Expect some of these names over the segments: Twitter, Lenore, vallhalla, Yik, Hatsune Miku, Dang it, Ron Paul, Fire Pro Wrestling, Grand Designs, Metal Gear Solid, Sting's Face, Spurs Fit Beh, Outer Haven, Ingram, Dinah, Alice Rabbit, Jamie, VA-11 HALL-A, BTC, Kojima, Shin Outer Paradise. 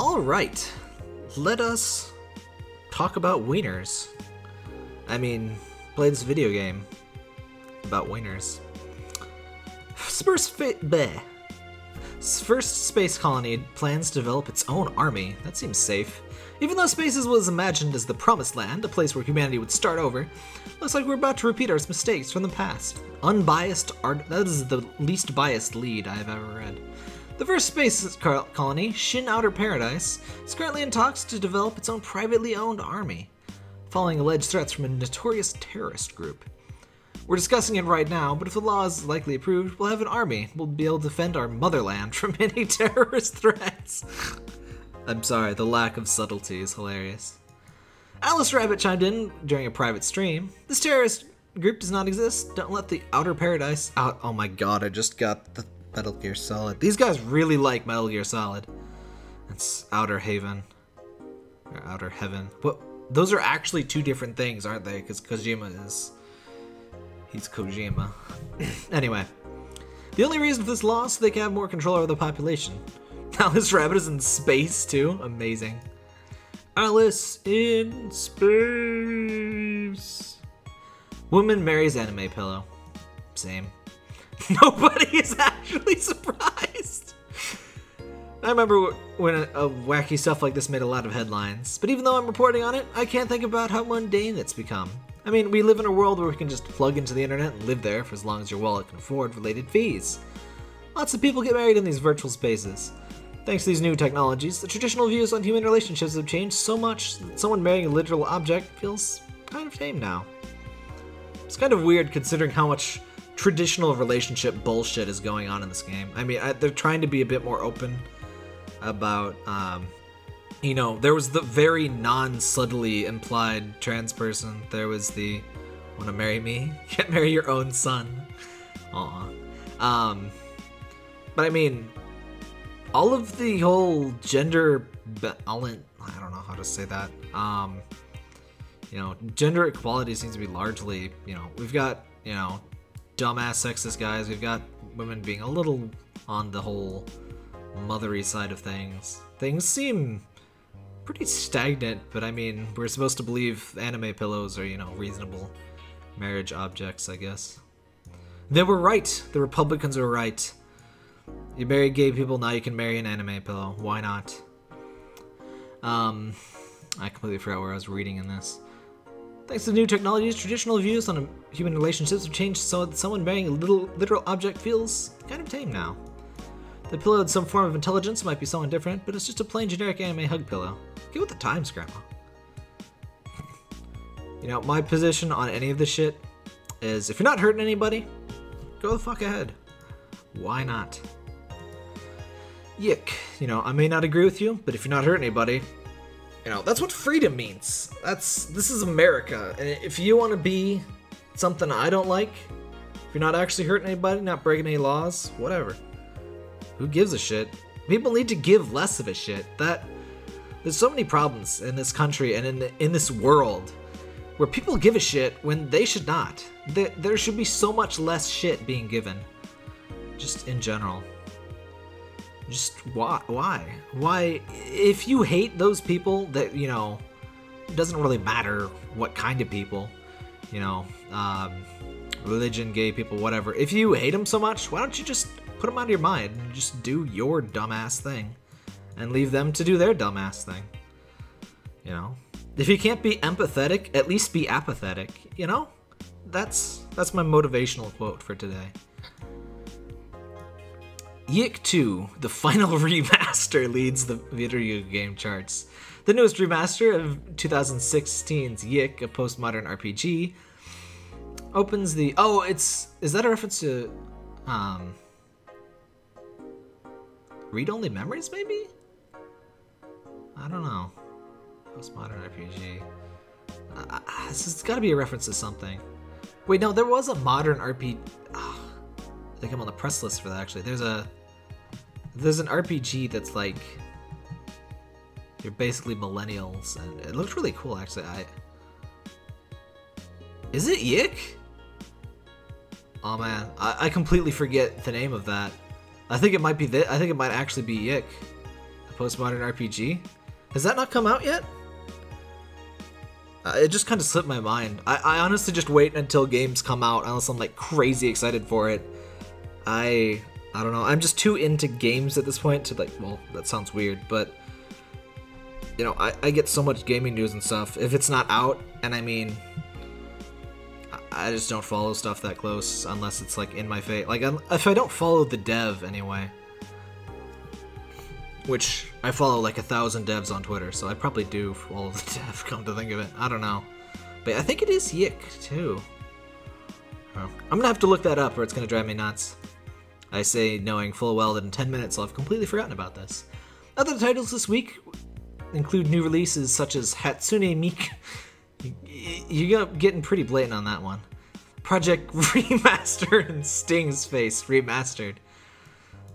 Alright, let us talk about wieners. I mean, play this video game about wieners. Spurs Fit Beh. First space colony plans to develop its own army. That seems safe. Even though spaces was imagined as the promised land, a place where humanity would start over, looks like we're about to repeat our mistakes from the past. Unbiased art. That is the least biased lead I've ever read. The first space colony, Shin Outer Paradise, is currently in talks to develop its own privately owned army, following alleged threats from a notorious terrorist group. We're discussing it right now, but if the law is likely approved, we'll have an army. We'll be able to defend our motherland from any terrorist threats. I'm sorry, the lack of subtlety is hilarious. Alice Rabbit chimed in during a private stream. This terrorist group does not exist. Don't let the Outer Paradise out. Oh my god, I just got the Metal Gear Solid. These guys really like Metal Gear Solid. It's Outer Haven. Or Outer Heaven. What? Those are actually two different things, aren't they? Because Kojima is... he's Kojima. Anyway. The only reason for this law is so they can have more control over the population. Alice Rabbit is in space, too. Amazing. Alice in space. Woman marries anime pillow. Same. Nobody is actually surprised. I remember when wacky stuff like this made a lot of headlines, but even though I'm reporting on it, I can't think about how mundane it's become. I mean, we live in a world where we can just plug into the internet and live there for as long as your wallet can afford related fees. Lots of people get married in these virtual spaces. Thanks to these new technologies, the traditional views on human relationships have changed so much that someone marrying a literal object feels kind of tame now. It's kind of weird considering how much traditional relationship bullshit is going on in this game. I mean, they're trying to be a bit more open about, you know, there was the very non-subtly implied trans person. There was the, wanna marry me? Can't marry your own son. Aw. But I mean, all of the whole gender balance, I don't know how to say that. You know, gender equality seems to be largely, you know, we've got, you know, dumbass sexist guys, we've got women being a little on the whole mothery side of things. Things seem pretty stagnant, but I mean, we're supposed to believe anime pillows are, you know, reasonable marriage objects, I guess. They were right! The Republicans were right. You married gay people, now you can marry an anime pillow. Why not? I completely forgot where I was reading in this. Thanks to new technologies, traditional views on human relationships have changed so that someone marrying a literal object feels kind of tame now. The pillow had some form of intelligence, might be someone different, but it's just a plain generic anime hug pillow. Get with the times, Grandma. You know, my position on any of this shit is if you're not hurting anybody, go the fuck ahead. Why not? Yik. You know, I may not agree with you, but if you're not hurting anybody, you know, that's what freedom means. This is America, and if you want to be something I don't like, if you're not actually hurting anybody, not breaking any laws, whatever. Who gives a shit? People need to give less of a shit. There's so many problems in this country and in this world where people give a shit when they should not. There should be so much less shit being given, just in general. Just why? If you hate those people that, you know, it doesn't really matter what kind of people, you know, religion, gay people, whatever. If you hate them so much, why don't you just put them out of your mind and just do your dumbass thing and leave them to do their dumbass thing, you know? If you can't be empathetic, at least be apathetic, you know? That's my motivational quote for today. Yik 2, the final remaster, leads the video game charts. The newest remaster of 2016's Yik, a postmodern RPG, opens the... oh, it's... is that a reference to... read-only memories, maybe? I don't know. Postmodern RPG. This has got to be a reference to something. Wait, no, there was a modern RPG... oh, I think I'm on the press list for that, actually. There's an RPG that's like, you're basically millennials, and it looks really cool, actually. Is it Yik? Oh man, I completely forget the name of that. I think it might actually be Yik. I postmodern RPG. Has that not come out yet? It just kind of slipped my mind. I honestly just wait until games come out unless I'm like crazy excited for it. I don't know. I'm just too into games at this point to like, well, that sounds weird, but you know, I get so much gaming news and stuff. If it's not out, and I mean, I just don't follow stuff that close unless it's like in my face. Like, if I don't follow the dev anyway, which I follow like 1,000 devs on Twitter, so I probably do follow the dev, come to think of it. I don't know. But I think it is Yik, too. Oh. I'm gonna have to look that up or it's gonna drive me nuts. I say knowing full well that in 10 minutes I'll have completely forgotten about this. Other titles this week include new releases such as Hatsune Miku. You're getting pretty blatant on that one. Project Remastered and Sting's Face Remastered.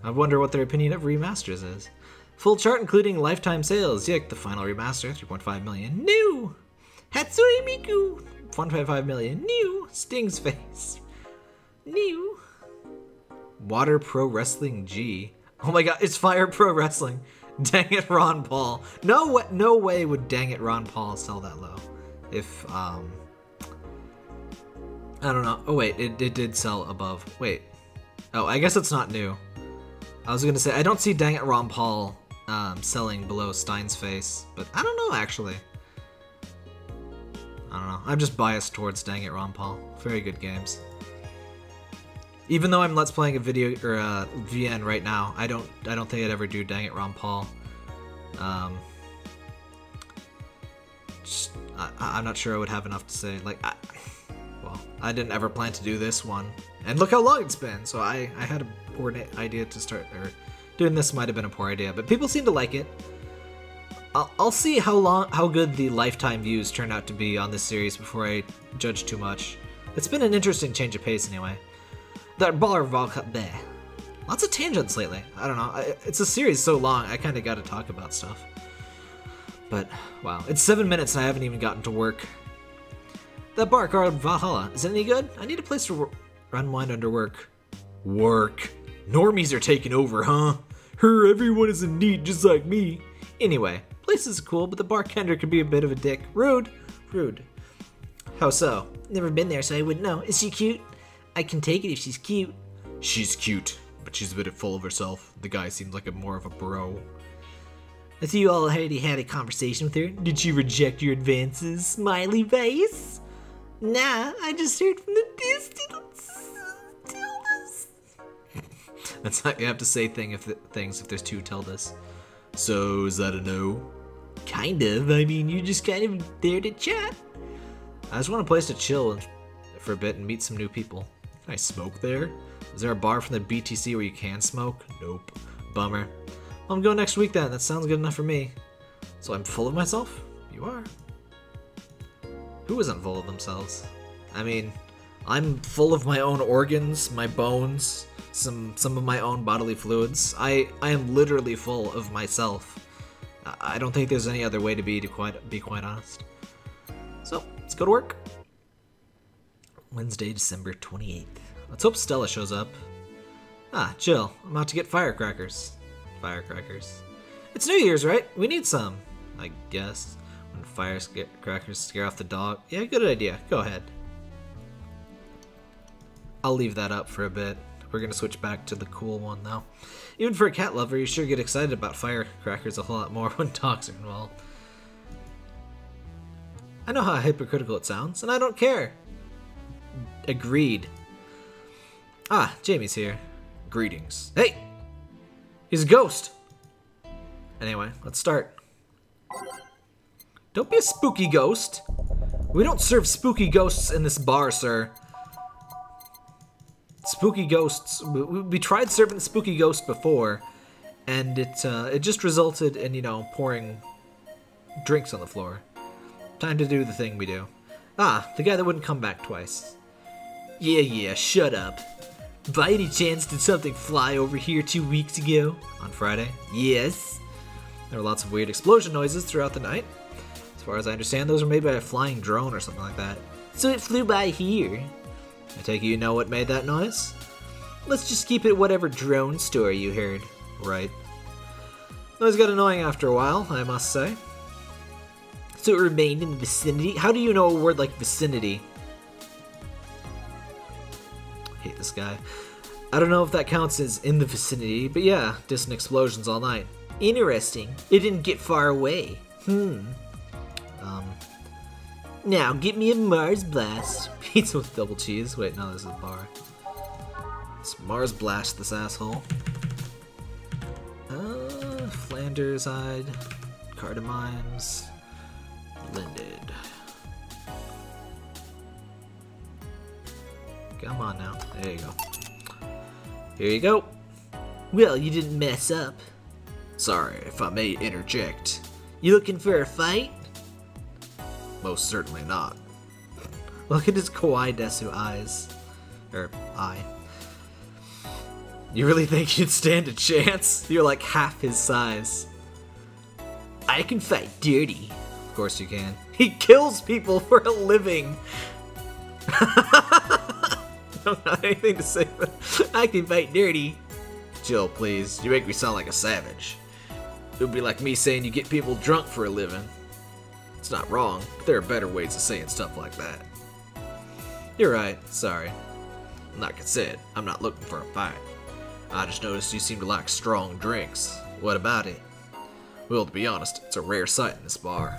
I wonder what their opinion of remasters is. Full chart including lifetime sales. Yik, the final remaster, 3.5 million new. Hatsune Miku, 1.5 million new. Sting's Face, new. Water Pro Wrestling G. Oh my god, it's Fire Pro Wrestling. Dang it, Ron Paul. No way would Dang it, Ron Paul sell that low. If, I don't know. Oh wait, it did sell above. Wait. Oh, I guess it's not new. I was gonna say, I don't see Dang It Ron Paul selling below Stein's Face, but I don't know actually. I don't know. I'm just biased towards Dang It Ron Paul. Very good games. Even though I'm let's playing a video or a VN right now, I don't think I'd ever do Dang It Ron Paul. I'm not sure I would have enough to say. Like, well, I didn't ever plan to do this one, and look how long it's been. So I had a poor idea to start, or doing this might have been a poor idea, but people seem to like it. I'll see how good the lifetime views turn out to be on this series before I judge too much. It's been an interesting change of pace anyway. That baller Valka Beh. Lots of tangents lately. I don't know. It's a series so long, I kind of got to talk about stuff. But, wow. It's 7 minutes and I haven't even gotten to work. That bar card Valhalla, is it any good? I need a place to unwind under work. Work. Normies are taking over, huh? Her, everyone is in need just like me. Anyway, place is cool, but the bartender could be a bit of a dick. Rude. Rude. How so? Never been there, so I wouldn't know. Is she cute? I can take it if she's cute. She's cute, but she's a bit full of herself. The guy seems like more of a bro. I see you all already had a conversation with her. Did she reject your advances, smiley face? Nah, I just heard from the distance. Tildas. That's how you have to say things if there's two tildas. So, is that a no? Kind of. I mean, you're just kind of there to chat. I just want a place to chill for a bit and meet some new people. Can I smoke there? Is there a bar from the BTC where you can smoke? Nope. Bummer. I'm going next week then. That sounds good enough for me. So I'm full of myself? You are. Who isn't full of themselves? I mean, I'm full of my own organs, my bones, some of my own bodily fluids. I am literally full of myself. I don't think there's any other way to be quite honest. So, let's go to work. Wednesday, December 28th. Let's hope Stella shows up. Ah, Jill, I'm out to get firecrackers. Firecrackers. It's New Year's, right? We need some. I guess. When firecrackers scare off the dog. Yeah, good idea. Go ahead. I'll leave that up for a bit. We're gonna switch back to the cool one though. Even for a cat lover, you sure get excited about firecrackers a whole lot more when dogs are involved. I know how hypocritical it sounds, and I don't care. Agreed. Ah, Jamie's here. Greetings. Hey! He's a ghost! Anyway, let's start. Don't be a spooky ghost! We don't serve spooky ghosts in this bar, sir. Spooky ghosts. We tried serving spooky ghosts before, and it just resulted in, you know, pouring drinks on the floor. Time to do the thing we do. Ah, the guy that wouldn't come back twice. Yeah, shut up. By any chance, did something fly over here 2 weeks ago? On Friday? Yes. There were lots of weird explosion noises throughout the night. As far as I understand, those were made by a flying drone or something like that. So it flew by here. I take it you know what made that noise? Let's just keep it whatever drone story you heard. Right. Those got annoying after a while, I must say. So it remained in the vicinity? How do you know a word like vicinity? I hate this guy. I don't know if that counts as in the vicinity, but yeah, distant explosions all night. Interesting. It didn't get far away. Now, get me a Mars Blast. Pizza with double cheese. Wait, no, this is a bar. Let's Mars Blast this asshole. Flanders-eyed. Cardamimes. Blended. Come on now. There you go. Here you go. Well, you didn't mess up. Sorry, if I may interject. You looking for a fight? Most certainly not. Look at his kawaii desu eyes. Eye. You really think you'd stand a chance? You're like half his size. I can fight dirty. Of course you can. He kills people for a living. I don't have anything to say, but I can fight dirty. Chill, please. You make me sound like a savage. It would be like me saying you get people drunk for a living. It's not wrong, but there are better ways of saying stuff like that. You're right. Sorry. Like I said, I'm not looking for a fight. I just noticed you seem to like strong drinks. What about it? Well, to be honest, it's a rare sight in this bar.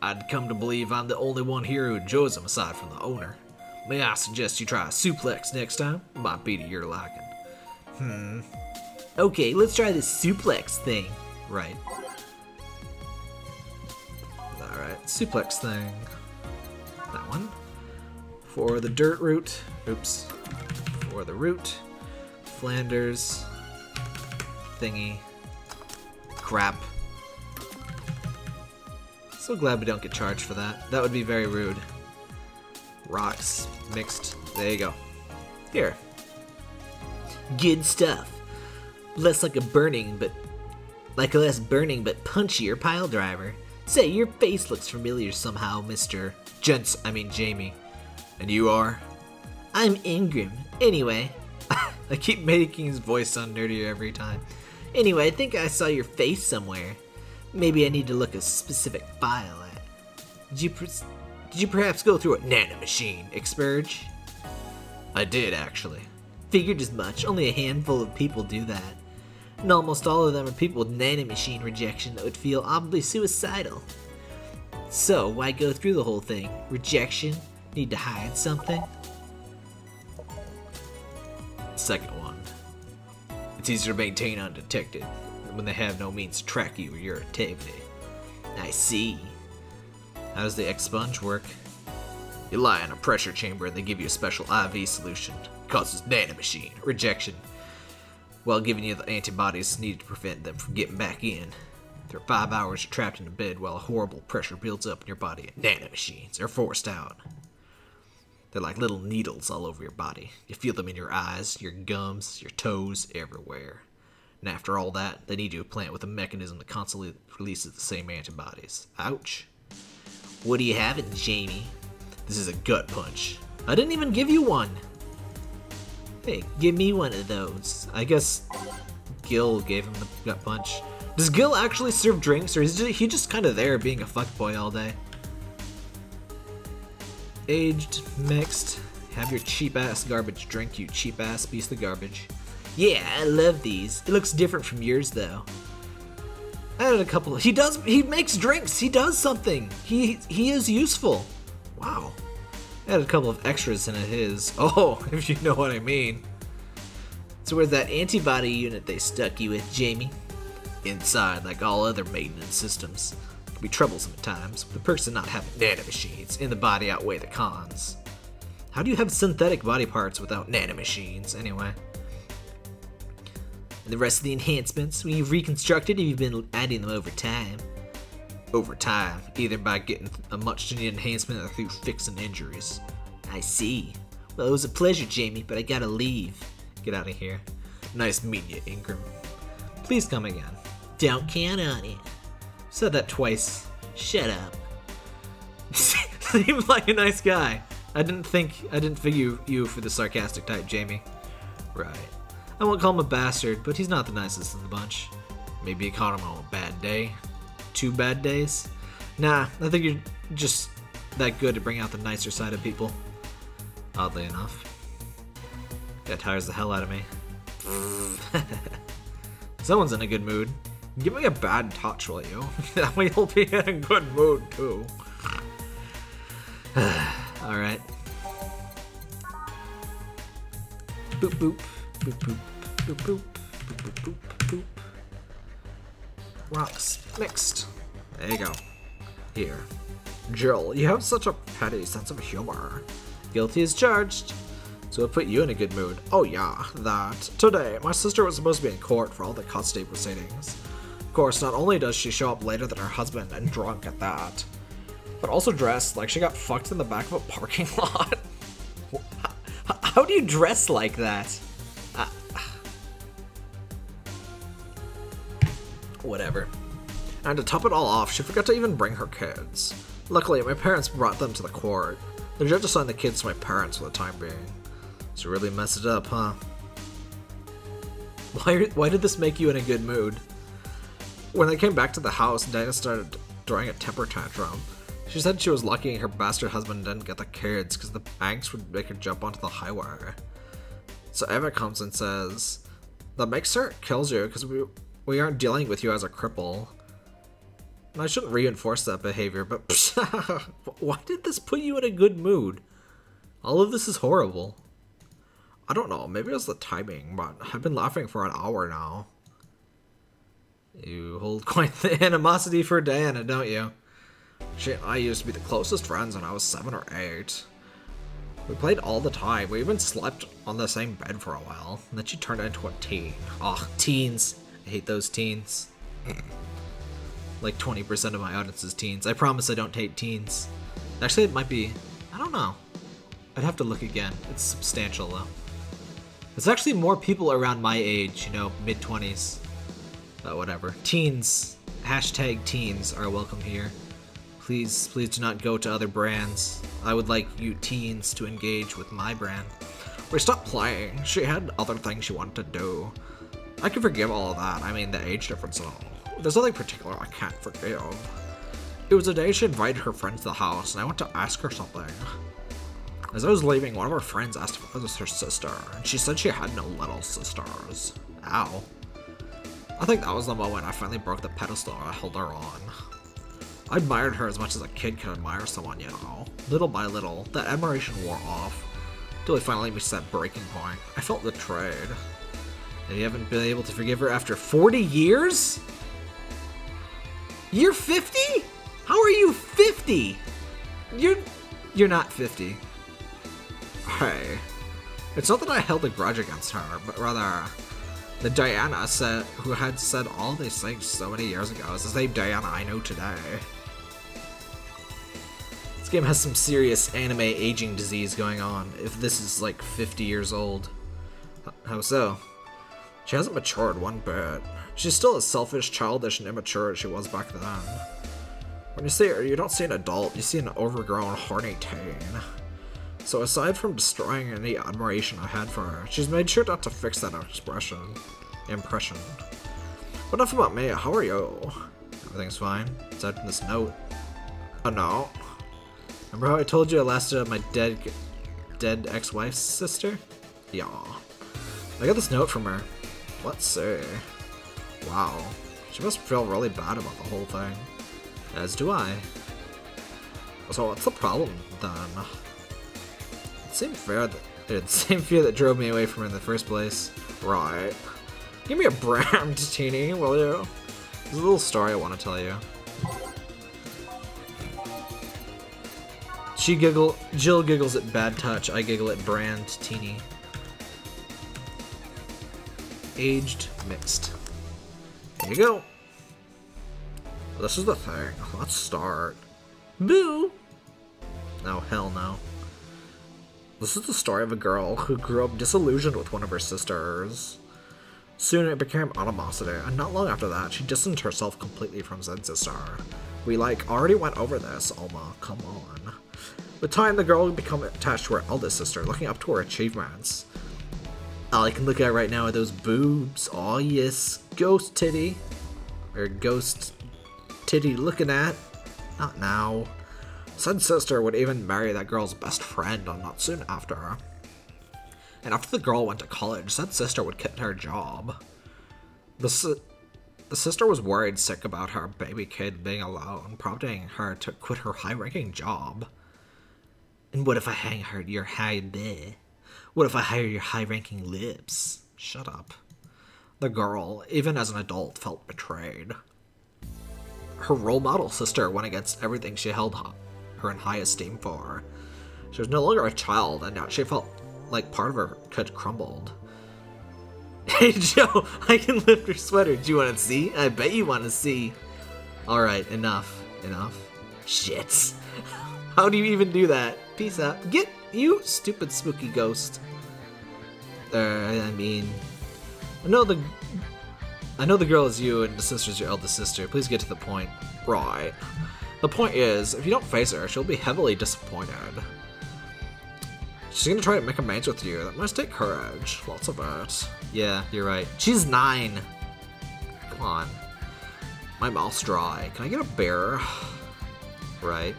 I'd come to believe I'm the only one here who enjoys them aside from the owner. May I suggest you try a suplex next time? Might be to your liking. Okay, let's try this suplex thing. Right. Alright, suplex thing. That one. For the dirt route. Oops. For the route. Flanders. Thingy. Crap. So glad we don't get charged for that. That would be very rude. Rocks mixed. There you go. Here. Good stuff. Like a less burning but punchier pile driver. Say, your face looks familiar somehow, Mr. Jamie. And you are? I'm Ingram. Anyway. I keep making his voice sound nerdier every time. Anyway, I think I saw your face somewhere. Maybe I need to look a specific file at. Did you perhaps go through a nanomachine, Expurge? I did, actually. Figured as much. Only a handful of people do that. And almost all of them are people with nanomachine rejection that would feel oddly suicidal. So, why go through the whole thing? Rejection? Need to hide something? Second one. It's easier to maintain undetected when they have no means to track you or your activity. I see. How does the expunge work? You lie in a pressure chamber and they give you a special IV solution. It causes nanomachine rejection, while giving you the antibodies needed to prevent them from getting back in. After 5 hours, you're trapped in a bed while a horrible pressure builds up in your body and nanomachines are forced out. They're like little needles all over your body. You feel them in your eyes, your gums, your toes, everywhere. And after all that, they need you to plant with a mechanism that constantly releases the same antibodies. Ouch. What do you have in Jamie? This is a gut punch. I didn't even give you one. Hey, give me one of those. I guess Gil gave him the gut punch. Does Gil actually serve drinks, or is he just kind of there being a fuckboy all day? Aged, mixed. Have your cheap ass garbage drink, you cheap ass piece of garbage. Yeah, I love these. It looks different from yours though. Added a couple of, he makes drinks, he does something, he is useful. Wow. Added a couple of extras into his, oh, if you know what I mean. So where's that antibody unit they stuck you with, Jamie? Inside, like all other maintenance systems. It can be troublesome at times, but the perks of not having nanomachines in the body outweigh the cons. How do you have synthetic body parts without nanomachines, anyway? The rest of the enhancements we've reconstructed, you've been adding them over time. Over time, either by getting a much needed enhancement or through fixing injuries. I see. Well, it was a pleasure, Jamie, but I gotta leave. Get out of here. Nice meeting you, Ingram. Please come again. Don't count on it. Said that twice. Shut up. Seems like a nice guy. I didn't figure you for the sarcastic type, Jamie. Right. I won't call him a bastard, but he's not the nicest in the bunch. Maybe you caught him on a bad day. 2 bad days? Nah, I think you're just that good to bring out the nicer side of people. Oddly enough. That tires the hell out of me. Someone's in a good mood. Give me a bad touch, will you? That way you'll be in a good mood, too. Alright. Boop boop. Boop boop. Boop boop. Boop boop boop boop. Rocks. Mixed. There you go. Here. Jill, you have such a petty sense of humor. Guilty as charged. So it put you in a good mood. Oh yeah, that. Today, my sister was supposed to be in court for all the custody proceedings. Of course, not only does she show up later than her husband and drunk at that, but also dressed like she got fucked in the back of a parking lot. How do you dress like that? Whatever. And to top it all off, she forgot to even bring her kids. Luckily, my parents brought them to the court. The judge assigned the kids to my parents for the time being. So really mess it up, huh? Why did this make you in a good mood? When they came back to the house, Dinah started throwing a temper tantrum. She said she was lucky her bastard husband didn't get the kids because the angst would make her jump onto the highway. So Eva comes and says, that makes her kills you because we aren't dealing with you as a cripple. And I shouldn't reinforce that behavior, but why did this put you in a good mood? All of this is horrible. I don't know, maybe it was the timing, but I've been laughing for an hour now. You hold quite the animosity for Diana, don't you? She and I used to be the closest friends when I was 7 or 8. We played all the time, we even slept on the same bed for a while, and then she turned into a teen. Ugh, teens. I hate those teens. Like 20% of my audience is teens. I promise I don't hate teens. Actually, it might be, I don't know. I'd have to look again. It's substantial, though. There's actually more people around my age, you know, mid-20s, but whatever. Teens, hashtag teens are welcome here. Please, please do not go to other brands. I would like you teens to engage with my brand. We stopped playing. She had other things she wanted to do. I can forgive all of that. I mean, the age difference and all. There's nothing particular I can't forgive. It was a day she invited her friend to the house, and I went to ask her something. As I was leaving, one of her friends asked if I was her sister, and she said she had no little sisters. Ow. I think that was the moment I finally broke the pedestal I held her on. I admired her as much as a kid can admire someone, you know. Little by little, that admiration wore off, till we finally reached that breaking point. I felt betrayed. And you haven't been able to forgive her after 40 years? You're 50? How are you 50? You're not 50. Hey, it's not that I held a grudge against her, but rather the Diana who had said all these things so many years ago is the same Diana I know today. This game has some serious anime aging disease going on, if this is like 50 years old. How so? She hasn't matured one bit. She's still as selfish, childish, and immature as she was back then. When you see her, you don't see an adult, you see an overgrown, horny teen. So aside from destroying any admiration I had for her, she's made sure not to fix that impression. But enough about me, how are you? Everything's fine, except in this note. A note? Remember how I told you I lasted my dead ex-wife's sister? Yeah. I got this note from her. Let's see. Wow. She must feel really bad about the whole thing. As do I. So what's the problem, then? Same fear that drove me away from her in the first place. Right. Give me a brand, teeny, will you? There's a little story I want to tell you. Jill giggles at bad touch, I giggle at brand, teeny. Aged, mixed. There you go. This is the thing. Let's start. Boo! No, hell no. This is the story of a girl who grew up disillusioned with one of her sisters. Soon it became animosity, and not long after that, she distanced herself completely from Zed's sister. We like already went over this, Alma, come on. With time, the girl became attached to her eldest sister, looking up to her achievements. All I can look at right now are those boobs. Aw yes, ghost titty. or ghost titty looking at. Not now. Sun's sister would even marry that girl's best friend on not soon after. And after the girl went to college, Sun's sister would quit her job. The sister was worried sick about her baby kid being alone, prompting her to quit her high-ranking job. And what if I hired your high bee? What if I hire your high-ranking lips? Shut up. The girl, even as an adult, felt betrayed. Her role model sister went against everything she held her in high esteem for. She was no longer a child, and now she felt like part of her could crumbled. Hey Joe, I can lift your sweater. Do you want to see? I bet you want to see. Alright, enough. Enough. Shit. How do you even do that? Peace out. Get you, stupid spooky ghost. I know the girl is you and the sister's your eldest sister. Please get to the point. Right. The point is, if you don't face her, she'll be heavily disappointed. She's gonna try to make amends with you. That must take courage. Lots of it. Yeah, you're right. She's 9! Come on. My mouth's dry. Can I get a bear? Right.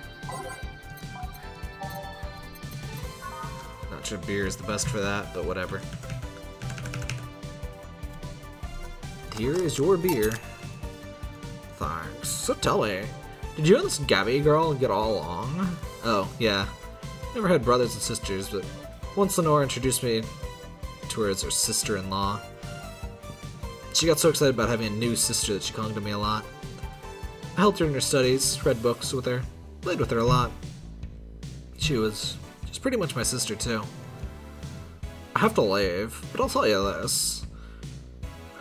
Not sure beer is the best for that, but whatever. Here is your beer. Thanks. So tell me, did you and this Gabby girl get all along? Oh, yeah. Never had brothers and sisters, but once Lenore introduced me to her as her sister-in-law. She got so excited about having a new sister that she clung to me a lot. I helped her in her studies, read books with her, played with her a lot. She's pretty much my sister, too. I have to leave, but I'll tell you this.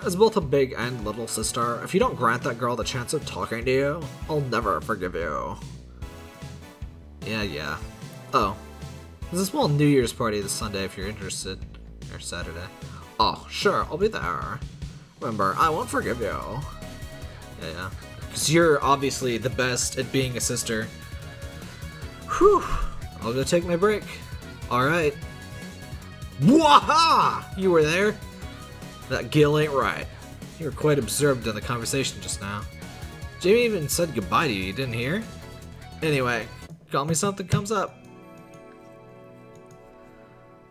As both a big and little sister, if you don't grant that girl the chance of talking to you, I'll never forgive you. Yeah. Oh. There's a small New Year's party this Sunday if you're interested. Or Saturday. Oh, sure, I'll be there. Remember, I won't forgive you. Yeah. Because you're obviously the best at being a sister. Whew. I'll go take my break. Alright. Waha! You were there? That Gil ain't right. You were quite absorbed in the conversation just now. Jamie even said goodbye to you, didn't hear? Anyway, call me something comes up.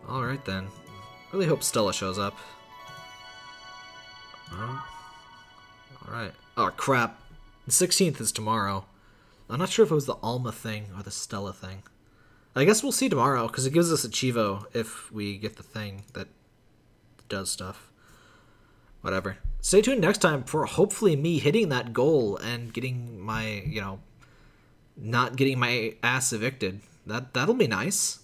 Alright then. Really hope Stella shows up. Alright. Oh crap. The 16th is tomorrow. I'm not sure if it was the Alma thing or the Stella thing. I guess we'll see tomorrow, because it gives us a Chivo if we get the thing that does stuff. Whatever. Stay tuned next time for hopefully me hitting that goal and getting my, not getting my ass evicted. That'll be nice.